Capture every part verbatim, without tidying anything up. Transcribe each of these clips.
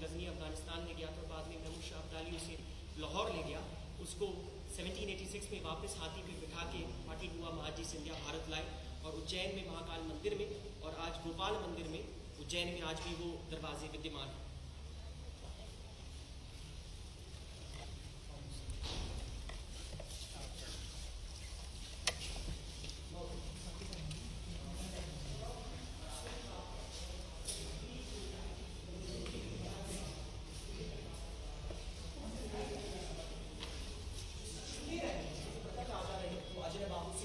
गजनी अफगानिस्तान में गया था, बाद में महमूद शाह अब्दाली उसे लाहौर ले गया, उसको सत्रह सौ छियासी में वापस हाथी पे बिठा के पाटी हुआ महाजी सिंधिया भारत लाए और उज्जैन में महाकाल मंदिर में और आज गोपाल मंदिर में उज्जैन में आज भी वो दरवाजे विद्यमान हैं। Thank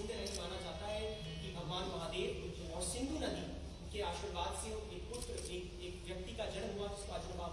you.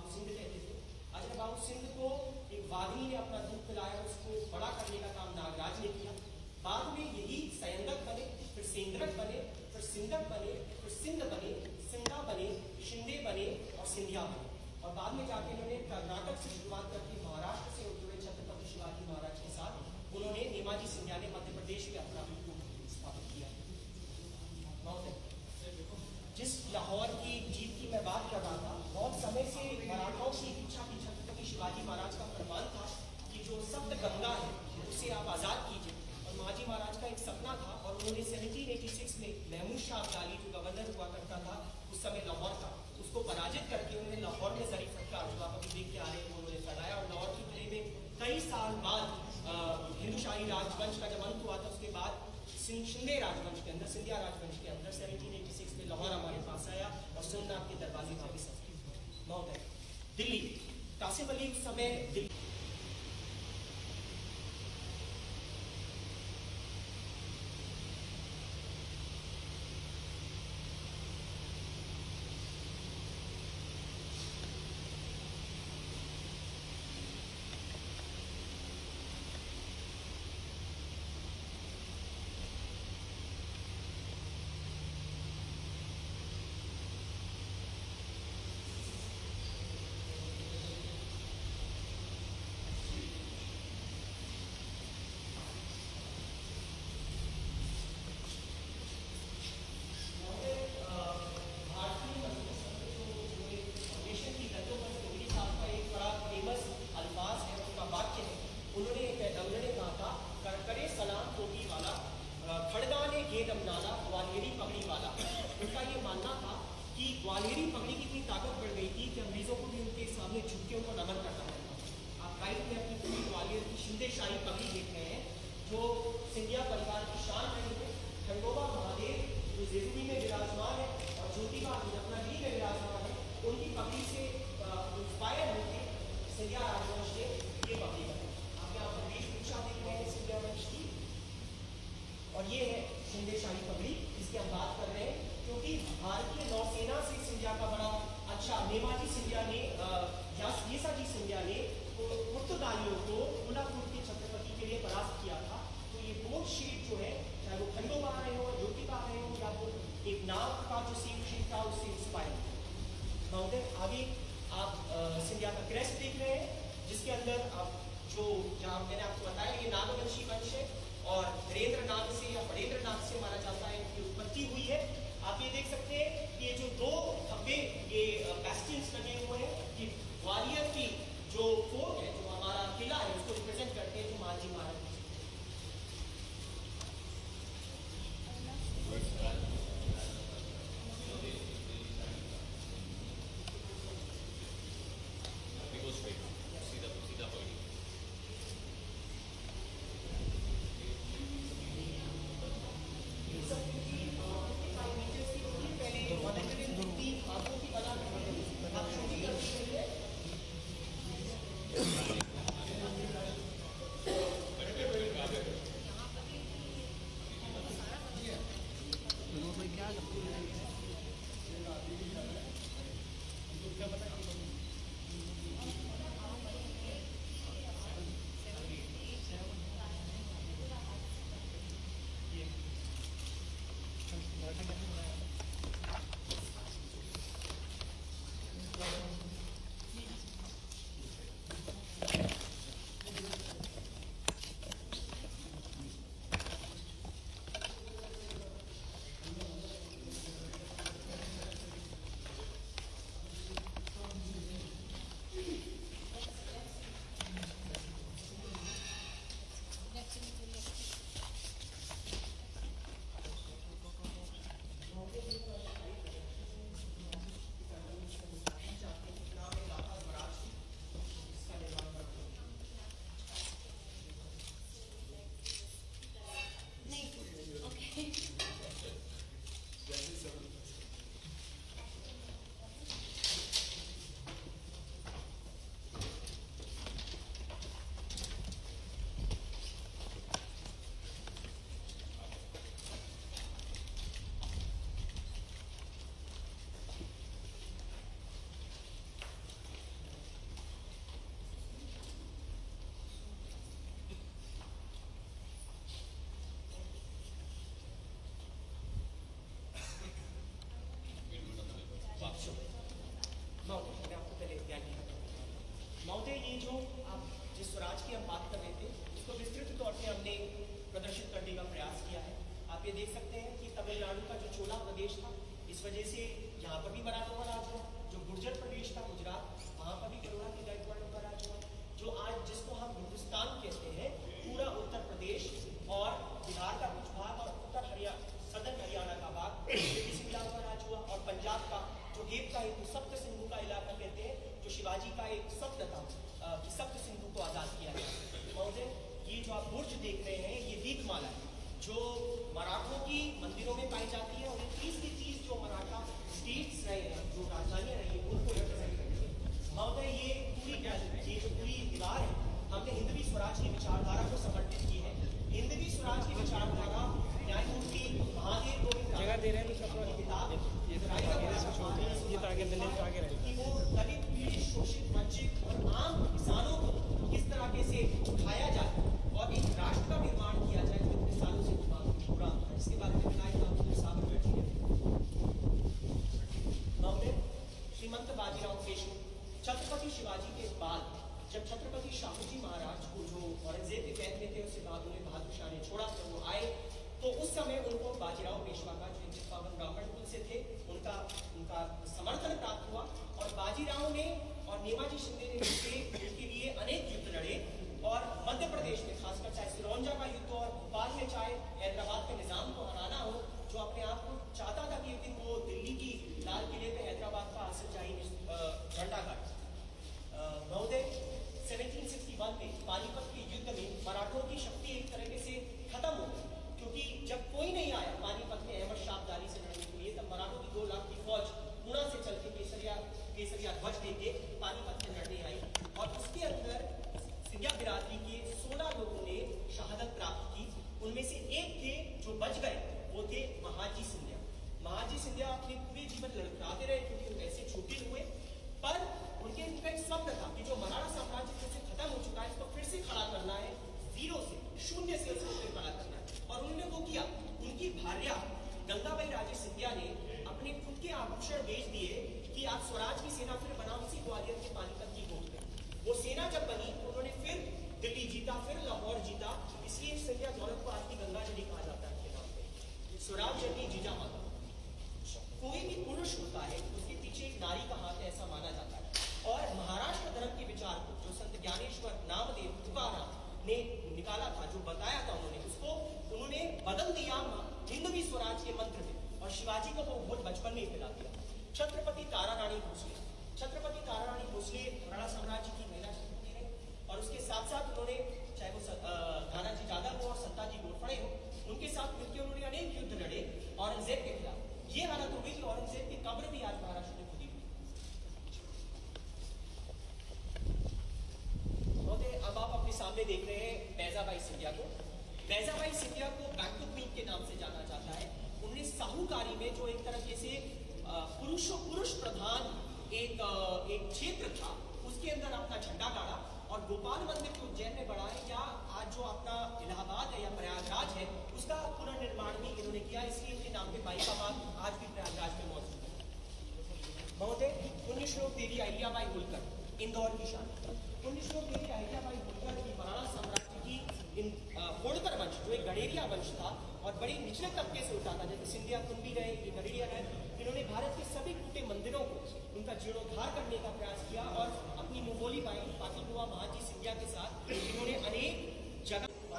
महोदय, ये जो आप जिस स्वराज की हम बात कर रहे थे उसको विस्तृत तौर पे हमने प्रदर्शित करने का प्रयास किया है। आप ये देख सकते हैं कि तमिलनाडु का जो चोला प्रदेश था इस वजह से यहाँ पर भी बराबर राज हुआ, जो गुर्जर प्रदेश था गुजरात वहाँ पर भी करुणा के दायित्व का राज हुआ, जो आज जिसको हम हिंदुस्तान कहते हैं पूरा उत्तर प्रदेश और बिहार का कुछ भाग और उत्तर हरियाणा सदर्न हरियाणा का भाग इस इलाका राज हुआ, और पंजाब का जो गेप का एक सप्त सिंधु का इलाका कहते हैं जो शिवाजी का एक सप्त था कि सप्त सिंधु को आज़ाद किया गया। महोदय, ये जो आप बुर्ज देख रहे हैं ये दीपमाला है जो मराठों की मंदिरों में पाई जाती है, और तीस की तीस जो मराठा स्टेट्स रहे हैं जो राजधानियाँ रही है उनको रिप्रेजेंट करती है। महोदय, ये पूरी ये जो पूरी दीवार है हमने हिंदवी स्वराज की विचारधारा को समर्पित की है। हिंदवी स्वराज की विचारधारा न्यायमूर्ति महादेव गोविंद जगह दे रहे हैं कि वो दलित पीड़ित शोषित वंचित और आम किसानों को किस तरीके से उठाया जाए और एक राष्ट्र का निर्माण किया जाए जो इतने सालों से पूरा है, इसके बारे में श्रीमंत बाजीराव पेशवा छत्रपति शिवाजी के बाद जब छत्रपति शाहूजी महाराज को जो औरंगजेब के कैद में थे उसके बाद उन्हें बहादुर शाह ने छोड़ा तो वो आए, तो उस समय उनको बाजीराव पेशवा का जो पावन ब्राह्मण कुल से थे उनका उनका समर्थन प्राप्त हुआ, और बाजीराव ने और नेमाजी शिंदे ने उनके लिए अनेक युद्ध लड़े, और मध्य प्रदेश में खासकर चाहे सिरौंजा का युद्ध और भोपाल में चाहे हैदराबाद के निज़ाम को हराना हो जो अपने आप को चाहता था कि एक दिन वो दिल्ली की लाल किले पर हैदराबाद का आसिफशाही झंडा गाड़े। महोदय, सेवनटीन सिक्सटी वन में पानीपत के युद्ध में मराठों की शक्ति एक तरीके से खत्म हो गई क्योंकि जब कोई नहीं आया पानीपत में अहमद शाहब्दारी से लड़ने के लिए, तब मराठों की दो लाख की फौज पूना से चल के केसरिया केसरिया ध्वज लेके पानीपत में लड़ने आई, और उसके अंदर सिंधिया बिरादरी के सोलह लोगों ने शहादत प्राप्त की। उनमें से एक थे जो बच गए, वो थे महाजी सिंधिया। महाजी सिंधिया अपने पूरे जीवन लड़खड़ाते रहे क्योंकि वो ऐसे छूटे हुए, पर उनके इनका एक शब्द था कि जो मराठा साम्राज्य जैसे खत्म हो चुका है इसको फिर से खड़ा करना है, जीरो से शून्य से उसको फिर खड़ा करना है, और उन्होंने वो किया। उनकी भार्या दलदा भाई राजे सिंधिया ने अपने खुद के आभूषण बेच दिए कि आप स्वराज की सेना फिर बनाओ, उसी ग्वालियर के पानीपत की गोद में वो सेना जब बनी उन्होंने फिर दिल्ली जीता, फिर लाहौर जीता, इसलिए सिंधिया दौलत को आज की गंगा जली कहा जाता है। स्वराज जनी जीजा माता, कोई भी पुरुष होता है उसके पीछे एक नारी का हाथ है ऐसा माना जाता है, और महाराष्ट्र धर्म के विचार को जो संत ज्ञानेश्वर नामदेव तुकाराम ने निकाला था जो बताया था उन्होंने उसको उन्होंने बदल दिया हिंदवी स्वराज के मंत्र में, और शिवाजी को वो बहुत बचपन में ही पिला दिया। छत्रपति तारारानी भोसले छत्रपति तारारानी भोसले मराठा साम्राज्य की महिला शक्ति रही, और उसके साथ साथ उन्होंने चाहे वो तानाजी जाधव हो और सत्ताजी घोड़फड़े हो उनके साथ मिलकर उन्होंने अनेक युद्ध लड़े औरंगजेब के खिलाफ। ये हालत हो गई कि औरंगजेब की कब्र भी आज महाराष्ट्र में खुदी हुई। अब आप अपने सामने देख रहे हैं बैजाबाई सिंधिया को। बैजाबाई सिंधिया को बैकटू क्वीन के नाम से जाना जाता है। उन्होंने साहूकारी में जो एक तरीके से पुरुषों पुरुष प्रधान एक एक क्षेत्र था उसके अंदर अपना झंडा गाड़ा, और गोपाल मंदिर को उज्जैन में बढ़ाए या आज जो अपना इलाहाबाद है या प्रयागराज है उसका पुनर्निर्माण भी इन्होंने किया, इसलिए इनके नाम पे बाई का बाग आज भी प्रयागराज में मौजूद है। महोदय, पुण्य श्लोक देवी अहिल्या बाई होलकर इंदौर की शान। पुण्य श्लोक देवी अहिल्या बाई होलकर की मराठा साम्राज्य की होलकर वंश जो एक गडेरिया वंश था और बड़े निचले तबके से उठा था, जैसे सिंधिया कुंबी रहे ये गडेरिया रहे, इन्होंने भारत के सभी टूटे मंदिरों को उनका जीर्णोद्धार करने का प्रयास किया, और अपनी मुंबोली भाई पाकिल हुआ महाजी सिंधिया के साथ इन्होंने अनेक जगह के साथ वो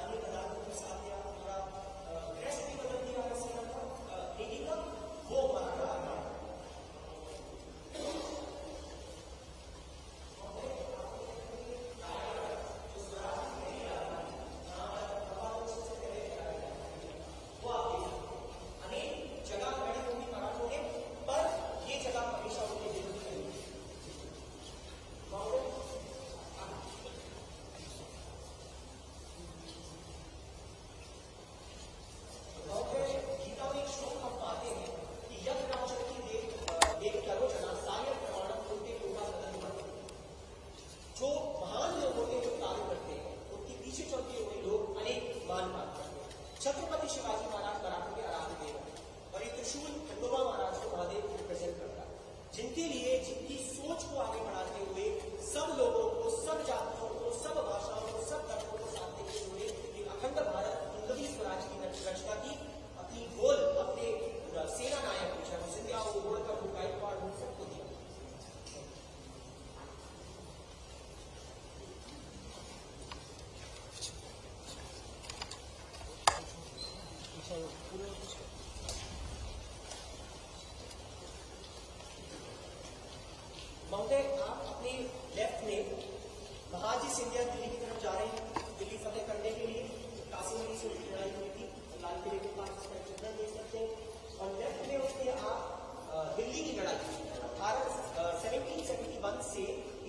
अपनी अनेक जगह बड़े होगी मराठों ने महाजी सिंधिया दिल्ली की तरफ जा रहे हैं, दिल्ली फतेह करने के लिए। काशी में से उनकी लड़ाई हुई थी, लाल किले के पास उसका चित्र देख सकते हैं। और लेफ्ट में उसके आप दिल्ली की लड़ाई भारत सेवनटीन सेवेंटी वन से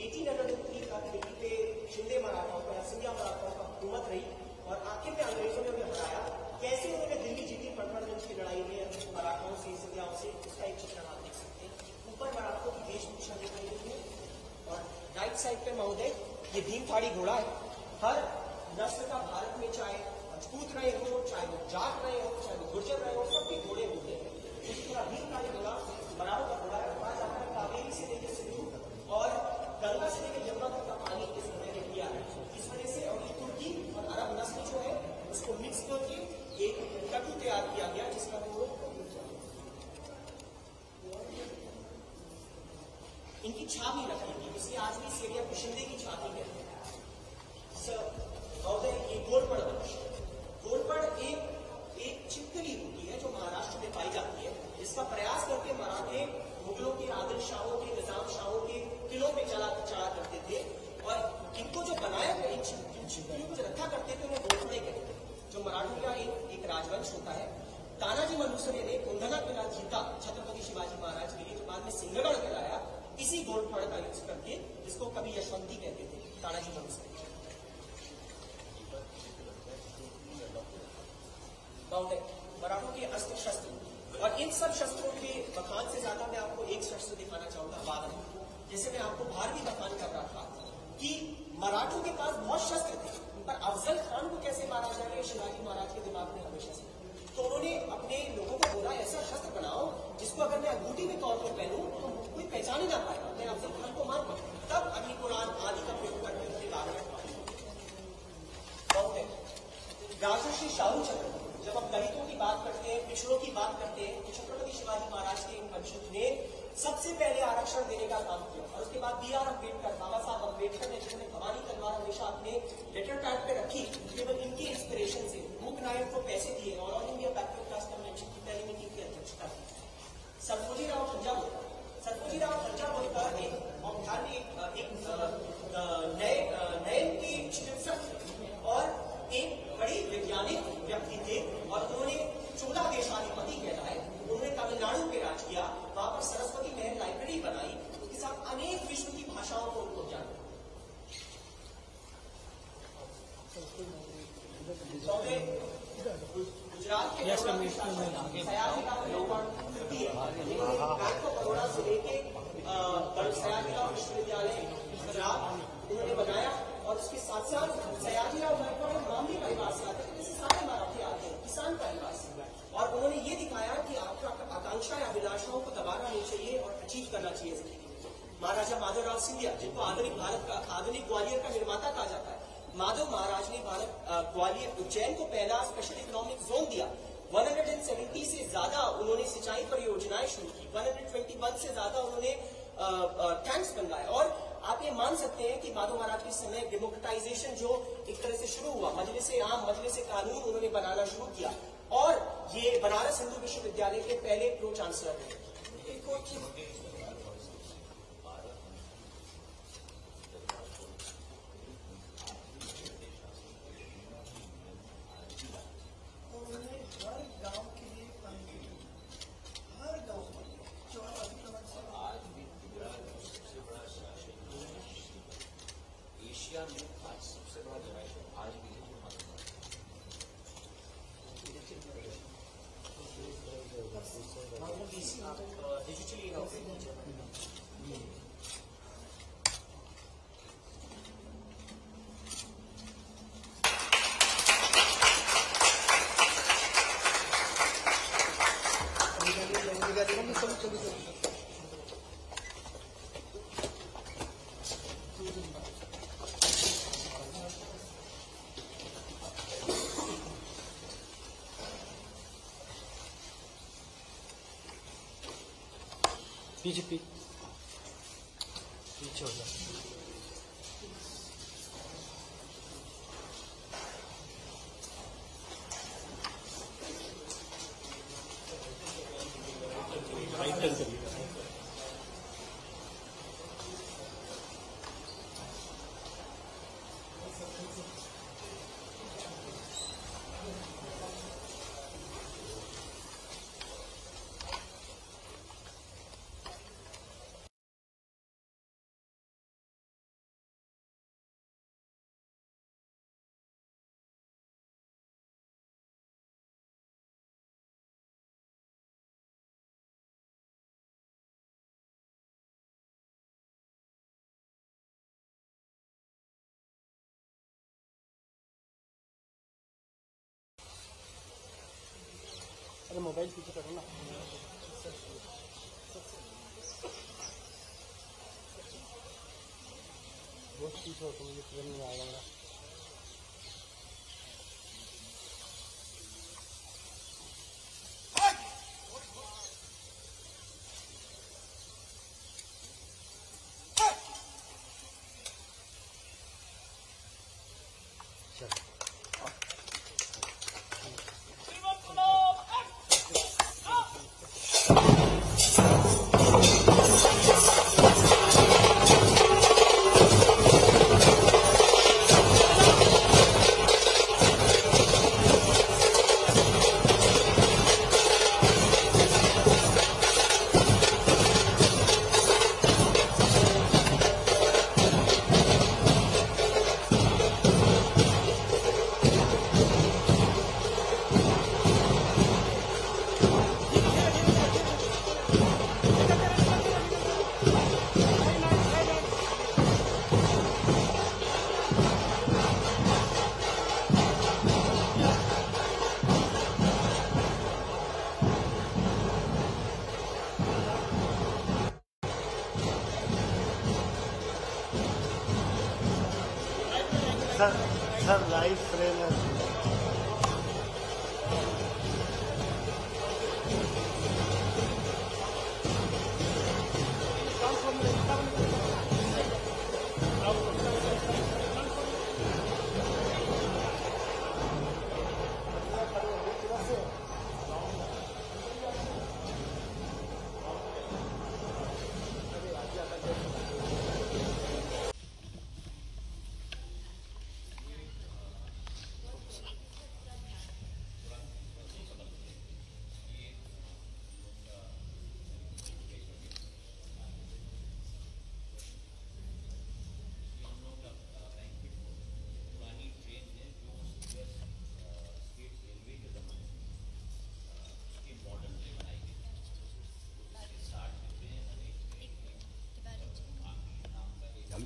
एटीन हंड्रेड थ्री तक दिल्ली पे शिंदे मराठाओं का सिंधिया मराठाओं का हुकूमत रही और आखिर में अंग्रेजों ने उन्हें हराया। कैसे उन्होंने दिल्ली जीती पटवागंज की लड़ाई में मराठाओं से सिंधियाओं से, उसका एक चित्र आप देख सकते हैं। ऊपर पर आपको वेशभूषा दिखाई देती है और राइट साइड पे महोदय ये भीम फाड़ी घोड़ा है। हर नस्ल का भारत में चाहे मजबूत रहे हो, चाहे वो जाट रहे हो, चाहे वो गुर्जर रहे हो, सबके घोड़े होते हैं। इस तरह भीम फाड़ी घोड़ा मराठों का घोड़ा है। वहां जाकर कावेरी से लेकर सिंधु और गंगा से लेकर यमुना तक का पानी इस समय ने किया है। इस वजह से और तुर्की और अरब नस्ल जो है उसको मिक्स करके एक कटु तैयार किया गया जिसका वो इनकी छाती रखेंगे, इसलिए आज भी सीरिया शिंदे की छाती कहते हैं। घोड़पड़ घोड़पड़ एक एक छिपकली होती है जो महाराष्ट्र में पाई जाती है, जिसका प्रयास करके मराठे मुगलों के आदिल शाहों के निजाम शाहों के किलों में चला चला करते थे। और इनको जो बनाया गया इन छिपकलियों को जो रखा करते थे उन्हें घोड़पड़े कहते थे, जो मराठों का एक, एक राजवंश होता है। तानाजी मनुष्य ने कोंढगार किला जीता छत्रपति शिवाजी महाराज के लिए, जो बाद में सिंहगढ़ कहलाया, इसी घोड़पड़ का यूज करके, जिसको कभी यशवंती कहते थे तानाजी मनुष्य। मराठों के अस्त्र शस्त्र और इन सब शस्त्रों के बखान से ज्यादा मैं आपको एक शस्त्र दिखाना चाहूंगा बारह, जैसे मैं आपको भारतीय बखान कर रहा था कि मराठों के पास बहुत शस्त्र थे पर अफजल खान को कैसे मारा जाए शिवाजी महाराज के दिमाग में हमेशा से। तो उन्होंने अपने लोगों को बोला ऐसा शस्त्र बनाओ जिसको अगर मैं अंगूठी में तौर पर पहनूं तो कोई पहचान ही ना पाएगा, मैं अफजल खान को मार पाऊं। तब अग्नि कुरान आदि का प्रयोग करके उनके बारे में शाहू चक्र। जब हम दलितों की बात करते हैं, पिछड़ों की बात करते हैं, तो छत्रपति शिवाजी महाराज के इन वंशज ने सबसे पहले आरक्षण देने का काम किया। और उसके बाद बी आर अम्बेडकर, बाबा साहब अम्बेडकर ने जिन्होंने भवानी तलवार हमेशा अपने लेटर पैड पे रखी, केवल इनके इंस्पिरेशन से मूक नायक को पैसे दिए और all India pact class convention की पहली मीटिंग की अध्यक्षता की। सर्वोजीराव खंजा बोलकर सर्वोजीराव खंजा बोलकर एक नए नए के चिकित्सक और एक बड़ी वैज्ञानिक व्यक्ति थे और उन्होंने चौदह देशाधिपति कहलाए। उन्होंने तमिलनाडु पे राज किया, वहां पर सरस्वती महल लाइब्रेरी बनाई, उसके साथ अनेक विश्व की भाषाओं को उनको जाना। गुजरात के बड़ौदा से लेके सयाजीराव विश्वविद्यालय गुजरात उन्होंने बनाया। और उसके साथ साथ सयाजीराव गांधी परिवार से आते हैं, जैसे सारे मराठी आते हैं किसान परिवार से, और उन्होंने ये दिखाया कि आपको आकांक्षा या अभिलाषाओं को दबाना नहीं चाहिए और अचीव करना चाहिए जिंदगी। महाराजा माधवराव सिंधिया, जिनको आधुनिक भारत का आधुनिक ग्वालियर का निर्माता कहा जाता है, माधव महाराज ने भारत ग्वालियर उज्जैन को पहला स्पेशल इकोनॉमिक जोन दिया। वन हंड्रेड एंड सेवेंटी से ज्यादा उन्होंने सिंचाई परियोजनाएं शुरू की, वन हंड्रेड ट्वेंटी वन से ज्यादा उन्होंने टैंक्स बनवाए। और आप ये मान सकते हैं कि माधव महाराज के समय डेमोक्रेटाइजेशन जो एक तरह से शुरू हुआ, मजलिस आम मजलिस कानून उन्होंने बनाना शुरू किया। और ये बनारस हिंदू विश्वविद्यालय के पहले प्रो चांसलर थे। पीछे पीछे हो जाए मोबाइल पीछे करो ना। बहुत पीछे हो तो मुझे ट्रेन में आया मेरा।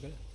Gracias.